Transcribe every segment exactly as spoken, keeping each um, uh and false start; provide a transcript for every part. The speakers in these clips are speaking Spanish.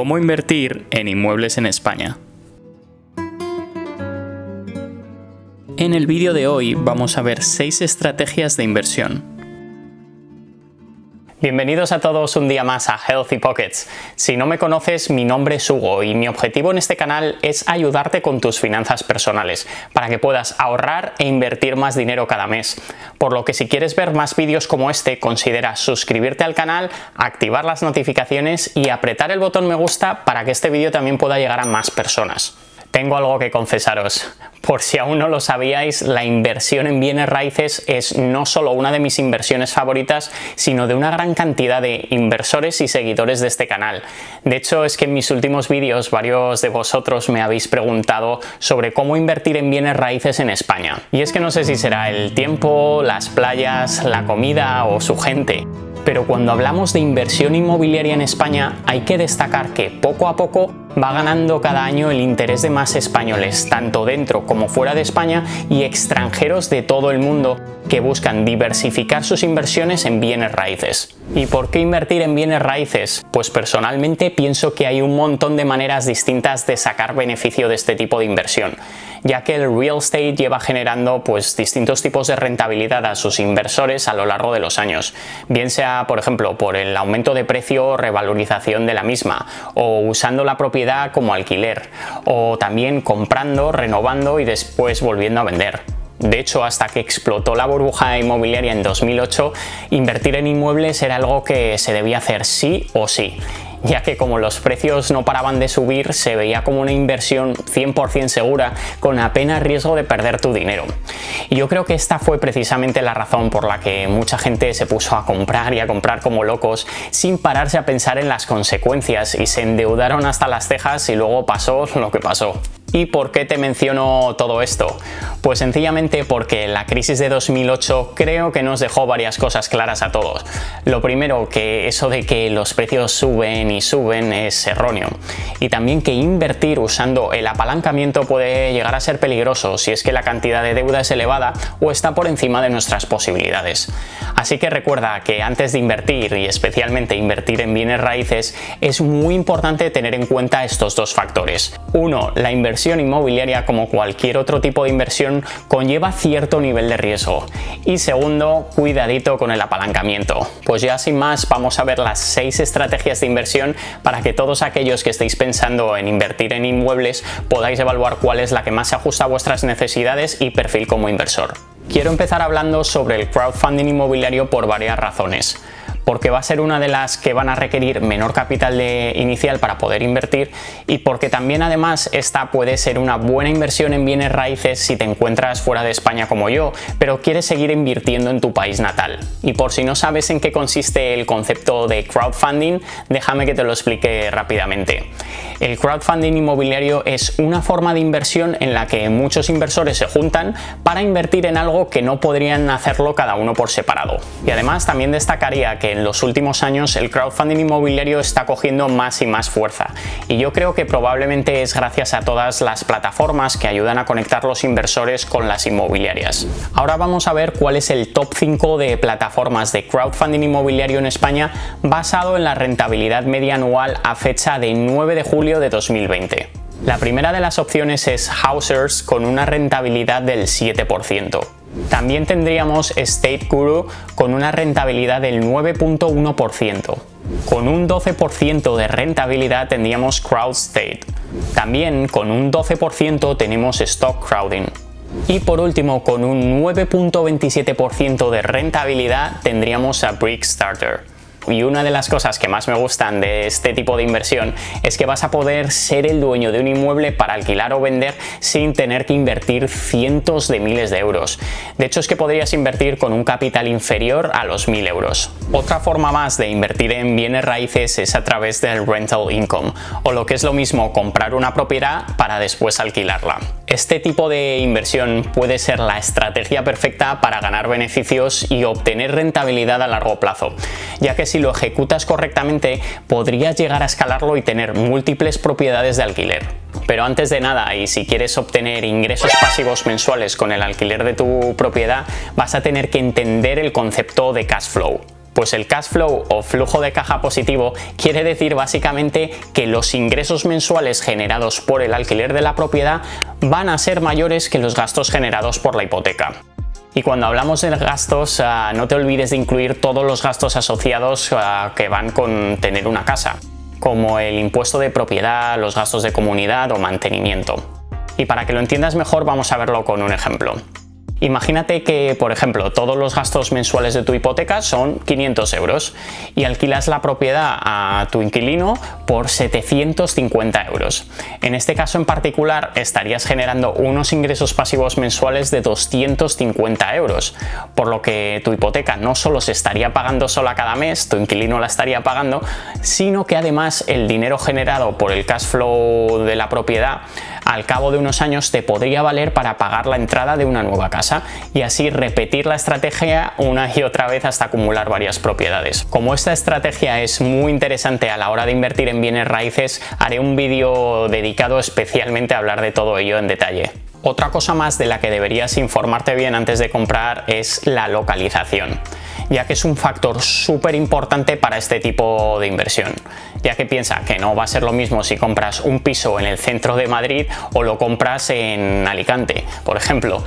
¿Cómo invertir en inmuebles en España? En el vídeo de hoy vamos a ver seis estrategias de inversión. Bienvenidos a todos un día más a Healthy Pockets. Si no me conoces, mi nombre es Hugo y mi objetivo en este canal es ayudarte con tus finanzas personales, para que puedas ahorrar e invertir más dinero cada mes. Por lo que si quieres ver más vídeos como este, considera suscribirte al canal, activar las notificaciones y apretar el botón me gusta para que este vídeo también pueda llegar a más personas. Tengo algo que confesaros. Por si aún no lo sabíais, la inversión en bienes raíces es no solo una de mis inversiones favoritas, sino de una gran cantidad de inversores y seguidores de este canal. De hecho, es que en mis últimos vídeos varios de vosotros me habéis preguntado sobre cómo invertir en bienes raíces en España. Y es que no sé si será el tiempo, las playas, la comida o su gente. Pero cuando hablamos de inversión inmobiliaria en España, hay que destacar que poco a poco va ganando cada año el interés de más españoles, tanto dentro como fuera de España, y extranjeros de todo el mundo que buscan diversificar sus inversiones en bienes raíces. ¿Y por qué invertir en bienes raíces? Pues personalmente pienso que hay un montón de maneras distintas de sacar beneficio de este tipo de inversión, ya que el real estate lleva generando pues distintos tipos de rentabilidad a sus inversores a lo largo de los años, bien sea por ejemplo por el aumento de precio o revalorización de la misma, o usando la propiedad como alquiler, o también comprando, renovando y después volviendo a vender. De hecho, hasta que explotó la burbuja inmobiliaria en dos mil ocho, invertir en inmuebles era algo que se debía hacer sí o sí, ya que como los precios no paraban de subir, se veía como una inversión cien por cien segura, con apenas riesgo de perder tu dinero. Y yo creo que esta fue precisamente la razón por la que mucha gente se puso a comprar y a comprar como locos, sin pararse a pensar en las consecuencias, y se endeudaron hasta las cejas y luego pasó lo que pasó. ¿Y por qué te menciono todo esto? Pues sencillamente porque la crisis de dos mil ocho creo que nos dejó varias cosas claras a todos. Lo primero, que eso de que los precios suben y suben es erróneo. Y también que invertir usando el apalancamiento puede llegar a ser peligroso si es que la cantidad de deuda es elevada o está por encima de nuestras posibilidades. Así que recuerda que antes de invertir, y especialmente invertir en bienes raíces, es muy importante tener en cuenta estos dos factores. Uno, la inversión inmobiliaria, como cualquier otro tipo de inversión, conlleva cierto nivel de riesgo. Y segundo, cuidadito con el apalancamiento. Pues ya sin más, vamos a ver las seis estrategias de inversión para que todos aquellos que estéis pensando en invertir en inmuebles podáis evaluar cuál es la que más se ajusta a vuestras necesidades y perfil como inversor. Quiero empezar hablando sobre el crowdfunding inmobiliario por varias razones. Porque va a ser una de las que van a requerir menor capital de inicial para poder invertir, y porque también además esta puede ser una buena inversión en bienes raíces si te encuentras fuera de España como yo, pero quieres seguir invirtiendo en tu país natal. Y por si no sabes en qué consiste el concepto de crowdfunding, déjame que te lo explique rápidamente. El crowdfunding inmobiliario es una forma de inversión en la que muchos inversores se juntan para invertir en algo que no podrían hacerlo cada uno por separado. Y además también destacaría que en los últimos años el crowdfunding inmobiliario está cogiendo más y más fuerza, y yo creo que probablemente es gracias a todas las plataformas que ayudan a conectar los inversores con las inmobiliarias. Ahora vamos a ver cuál es el top cinco de plataformas de crowdfunding inmobiliario en España basado en la rentabilidad media anual a fecha de nueve de julio de dos mil veinte. La primera de las opciones es Housers, con una rentabilidad del siete por ciento. También tendríamos State Guru con una rentabilidad del nueve punto uno por ciento. Con un doce por ciento de rentabilidad tendríamos CrowdState. También con un doce por ciento tenemos Stock Crowding. Y por último, con un nueve punto veintisiete por ciento de rentabilidad tendríamos a Brickstarter. Y una de las cosas que más me gustan de este tipo de inversión es que vas a poder ser el dueño de un inmueble para alquilar o vender sin tener que invertir cientos de miles de euros. De hecho, es que podrías invertir con un capital inferior a los mil euros. Otra forma más de invertir en bienes raíces es a través del rental income, o lo que es lo mismo, comprar una propiedad para después alquilarla. Este tipo de inversión puede ser la estrategia perfecta para ganar beneficios y obtener rentabilidad a largo plazo, ya que si Si lo ejecutas correctamente, podrías llegar a escalarlo y tener múltiples propiedades de alquiler. Pero antes de nada, y si quieres obtener ingresos pasivos mensuales con el alquiler de tu propiedad, vas a tener que entender el concepto de cash flow. Pues el cash flow o flujo de caja positivo quiere decir básicamente que los ingresos mensuales generados por el alquiler de la propiedad van a ser mayores que los gastos generados por la hipoteca. Y cuando hablamos de gastos, uh, no te olvides de incluir todos los gastos asociados uh, que van con tener una casa, como el impuesto de propiedad, los gastos de comunidad o mantenimiento. Y para que lo entiendas mejor, vamos a verlo con un ejemplo. Imagínate que, por ejemplo, todos los gastos mensuales de tu hipoteca son quinientos euros y alquilas la propiedad a tu inquilino por setecientos cincuenta euros. En este caso en particular estarías generando unos ingresos pasivos mensuales de doscientos cincuenta euros, por lo que tu hipoteca no solo se estaría pagando sola cada mes, tu inquilino la estaría pagando, sino que además el dinero generado por el cash flow de la propiedad al cabo de unos años te podría valer para pagar la entrada de una nueva casa. Y así repetir la estrategia una y otra vez hasta acumular varias propiedades. Como esta estrategia es muy interesante a la hora de invertir en bienes raíces, haré un vídeo dedicado especialmente a hablar de todo ello en detalle. Otra cosa más de la que deberías informarte bien antes de comprar es la localización, ya que es un factor súper importante para este tipo de inversión, ya que piensa que no va a ser lo mismo si compras un piso en el centro de Madrid o lo compras en Alicante, por ejemplo,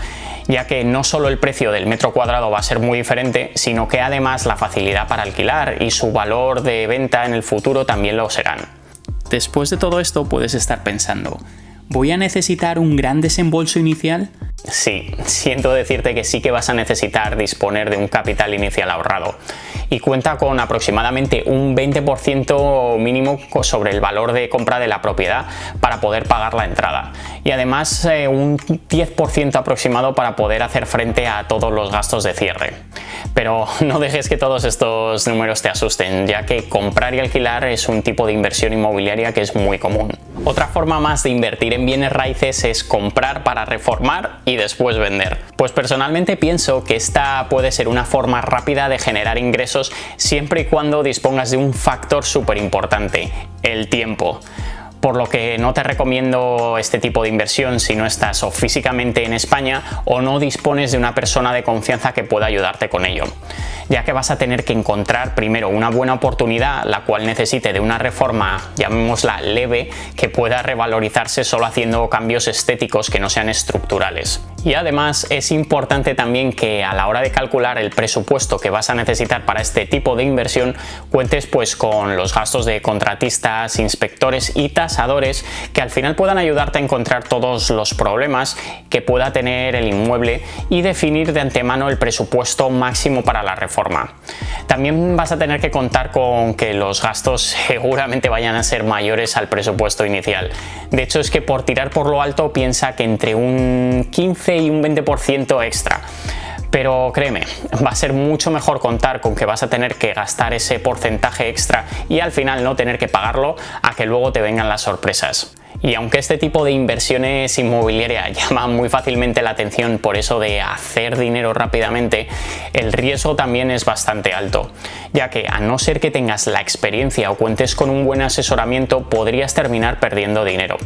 ya que no solo el precio del metro cuadrado va a ser muy diferente, sino que además la facilidad para alquilar y su valor de venta en el futuro también lo serán. Después de todo esto puedes estar pensando, ¿voy a necesitar un gran desembolso inicial? Sí, siento decirte que sí que vas a necesitar disponer de un capital inicial ahorrado y cuenta con aproximadamente un veinte por ciento mínimo sobre el valor de compra de la propiedad para poder pagar la entrada y además eh, un diez por ciento aproximado para poder hacer frente a todos los gastos de cierre. Pero no dejes que todos estos números te asusten, ya que comprar y alquilar es un tipo de inversión inmobiliaria que es muy común. Otra forma más de invertir en bienes raíces es comprar para reformar y después vender. Pues personalmente pienso que esta puede ser una forma rápida de generar ingresos siempre y cuando dispongas de un factor súper importante, el tiempo. Por lo que no te recomiendo este tipo de inversión si no estás o físicamente en España o no dispones de una persona de confianza que pueda ayudarte con ello, ya que vas a tener que encontrar primero una buena oportunidad, la cual necesite de una reforma, llamémosla leve, que pueda revalorizarse solo haciendo cambios estéticos que no sean estructurales. Y además es importante también que a la hora de calcular el presupuesto que vas a necesitar para este tipo de inversión cuentes pues con los gastos de contratistas, inspectores y tasas que al final puedan ayudarte a encontrar todos los problemas que pueda tener el inmueble y definir de antemano el presupuesto máximo para la reforma. También vas a tener que contar con que los gastos seguramente vayan a ser mayores al presupuesto inicial. De hecho, es que por tirar por lo alto piensa que entre un quince y un veinte por ciento extra. Pero créeme, va a ser mucho mejor contar con que vas a tener que gastar ese porcentaje extra y al final no tener que pagarlo a que luego te vengan las sorpresas. Y aunque este tipo de inversiones inmobiliarias llaman muy fácilmente la atención por eso de hacer dinero rápidamente, el riesgo también es bastante alto, ya que a no ser que tengas la experiencia o cuentes con un buen asesoramiento podrías terminar perdiendo dinero.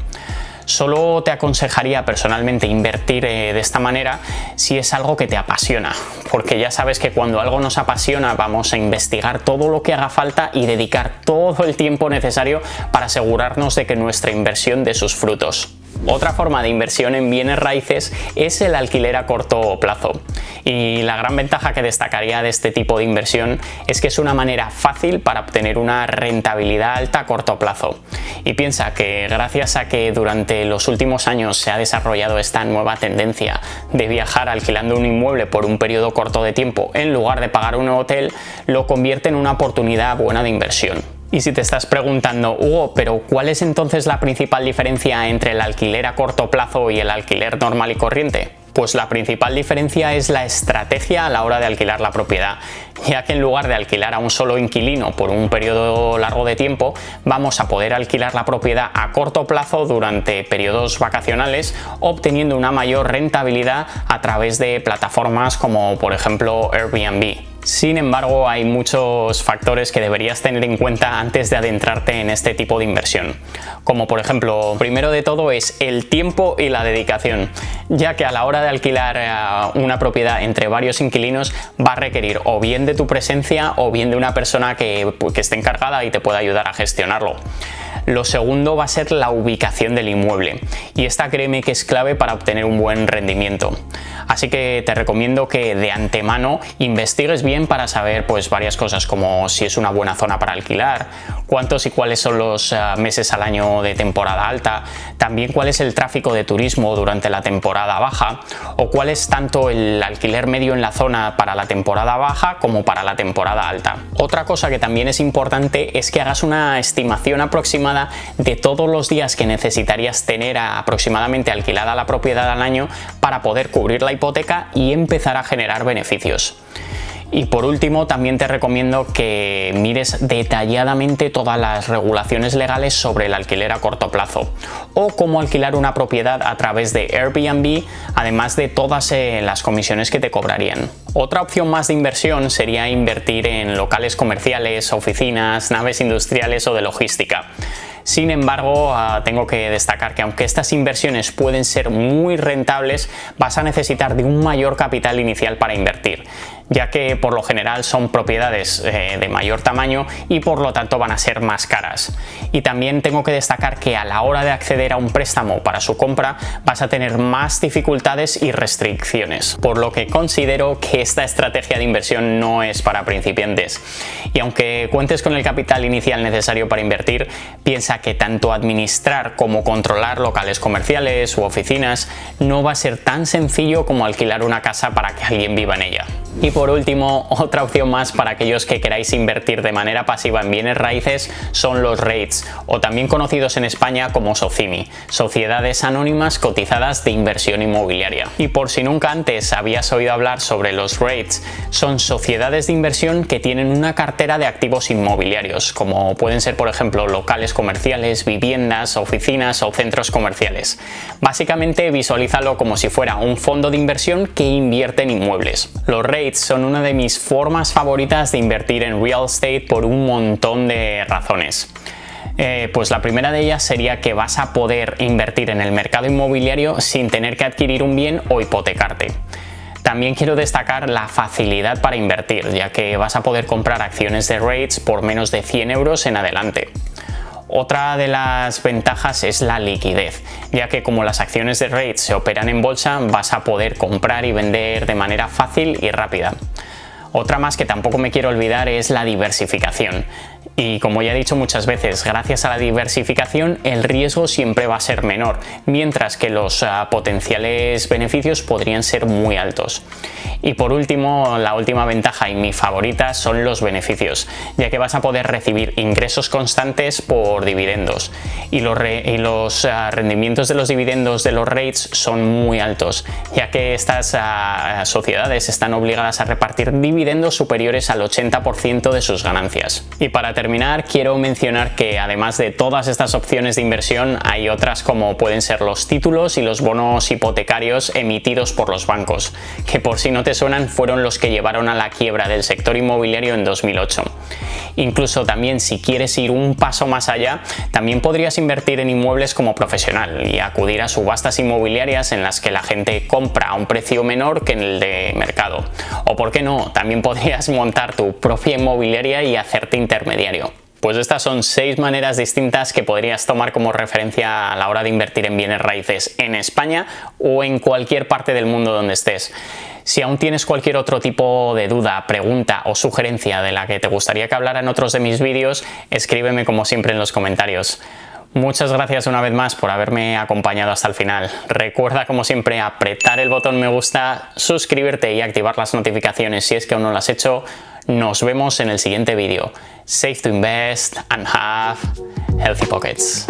Solo te aconsejaría personalmente invertir eh, de esta manera si es algo que te apasiona, porque ya sabes que cuando algo nos apasiona vamos a investigar todo lo que haga falta y dedicar todo el tiempo necesario para asegurarnos de que nuestra inversión dé sus frutos. Otra forma de inversión en bienes raíces es el alquiler a corto plazo y la gran ventaja que destacaría de este tipo de inversión es que es una manera fácil para obtener una rentabilidad alta a corto plazo. Y piensa que gracias a que durante los últimos años se ha desarrollado esta nueva tendencia de viajar alquilando un inmueble por un periodo corto de tiempo en lugar de pagar un hotel, lo convierte en una oportunidad buena de inversión. Y si te estás preguntando, Hugo, pero ¿cuál es entonces la principal diferencia entre el alquiler a corto plazo y el alquiler normal y corriente? Pues la principal diferencia es la estrategia a la hora de alquilar la propiedad, ya que en lugar de alquilar a un solo inquilino por un periodo largo de tiempo, vamos a poder alquilar la propiedad a corto plazo durante periodos vacacionales, obteniendo una mayor rentabilidad a través de plataformas como por ejemplo Airbnb. Sin embargo, hay muchos factores que deberías tener en cuenta antes de adentrarte en este tipo de inversión, como por ejemplo, primero de todo es el tiempo y la dedicación, ya que a la hora de alquilar una propiedad entre varios inquilinos va a requerir o bien bien de tu presencia o bien de una persona que, que esté encargada y te pueda ayudar a gestionarlo. Lo segundo va a ser la ubicación del inmueble, y esta créeme que es clave para obtener un buen rendimiento. Así que te recomiendo que de antemano investigues bien para saber pues varias cosas, como si es una buena zona para alquilar, cuántos y cuáles son los uh, meses al año de temporada alta, también cuál es el tráfico de turismo durante la temporada baja, o cuál es tanto el alquiler medio en la zona para la temporada baja como para la temporada alta. Otra cosa que también es importante es que hagas una estimación aproximada de todos los días que necesitarías tener aproximadamente alquilada la propiedad al año para poder cubrir la hipoteca y empezar a generar beneficios. Y por último, también te recomiendo que mires detalladamente todas las regulaciones legales sobre el alquiler a corto plazo o cómo alquilar una propiedad a través de Airbnb, además de todas eh, las comisiones que te cobrarían. Otra opción más de inversión sería invertir en locales comerciales, oficinas, naves industriales o de logística. Sin embargo, tengo que destacar que aunque estas inversiones pueden ser muy rentables, vas a necesitar de un mayor capital inicial para invertir, ya que por lo general son propiedades de mayor tamaño y por lo tanto van a ser más caras. Y también tengo que destacar que a la hora de acceder a un préstamo para su compra vas a tener más dificultades y restricciones, por lo que considero que esta estrategia de inversión no es para principiantes. Y aunque cuentes con el capital inicial necesario para invertir, piensa que tanto administrar como controlar locales comerciales u oficinas no va a ser tan sencillo como alquilar una casa para que alguien viva en ella. Y por último, otra opción más para aquellos que queráis invertir de manera pasiva en bienes raíces son los REITs, o también conocidos en España como SOCIMI, Sociedades Anónimas Cotizadas de Inversión Inmobiliaria. Y por si nunca antes habías oído hablar sobre los REITs, son sociedades de inversión que tienen una cartera de activos inmobiliarios, como pueden ser por ejemplo locales comerciales, viviendas, oficinas o centros comerciales. Básicamente visualízalo como si fuera un fondo de inversión que invierte en inmuebles. Los REITs son una de mis formas favoritas de invertir en real estate por un montón de razones. Eh, pues la primera de ellas sería que vas a poder invertir en el mercado inmobiliario sin tener que adquirir un bien o hipotecarte. También quiero destacar la facilidad para invertir, ya que vas a poder comprar acciones de REITs por menos de cien euros en adelante. Otra de las ventajas es la liquidez, ya que como las acciones de REITs se operan en bolsa, vas a poder comprar y vender de manera fácil y rápida. Otra más que tampoco me quiero olvidar es la diversificación. Y como ya he dicho muchas veces, gracias a la diversificación el riesgo siempre va a ser menor, mientras que los uh, potenciales beneficios podrían ser muy altos. Y por último, la última ventaja y mi favorita son los beneficios, ya que vas a poder recibir ingresos constantes por dividendos. Y los, re y los uh, rendimientos de los dividendos de los REITs son muy altos, ya que estas uh, sociedades están obligadas a repartir dividendos superiores al ochenta por ciento de sus ganancias. Y para terminar, Para terminar, quiero mencionar que además de todas estas opciones de inversión hay otras como pueden ser los títulos y los bonos hipotecarios emitidos por los bancos, que por si no te suenan fueron los que llevaron a la quiebra del sector inmobiliario en dos mil ocho. Incluso también, si quieres ir un paso más allá, también podrías invertir en inmuebles como profesional y acudir a subastas inmobiliarias en las que la gente compra a un precio menor que en el de mercado. O por qué no, también podrías montar tu propia inmobiliaria y hacerte intermediario. Pues estas son seis maneras distintas que podrías tomar como referencia a la hora de invertir en bienes raíces en España o en cualquier parte del mundo donde estés. Si aún tienes cualquier otro tipo de duda, pregunta o sugerencia de la que te gustaría que hablara en otros de mis vídeos, escríbeme como siempre en los comentarios. Muchas gracias una vez más por haberme acompañado hasta el final. Recuerda como siempre apretar el botón me gusta, suscribirte y activar las notificaciones si es que aún no lo has hecho. Nos vemos en el siguiente vídeo. Save to invest and have healthy pockets.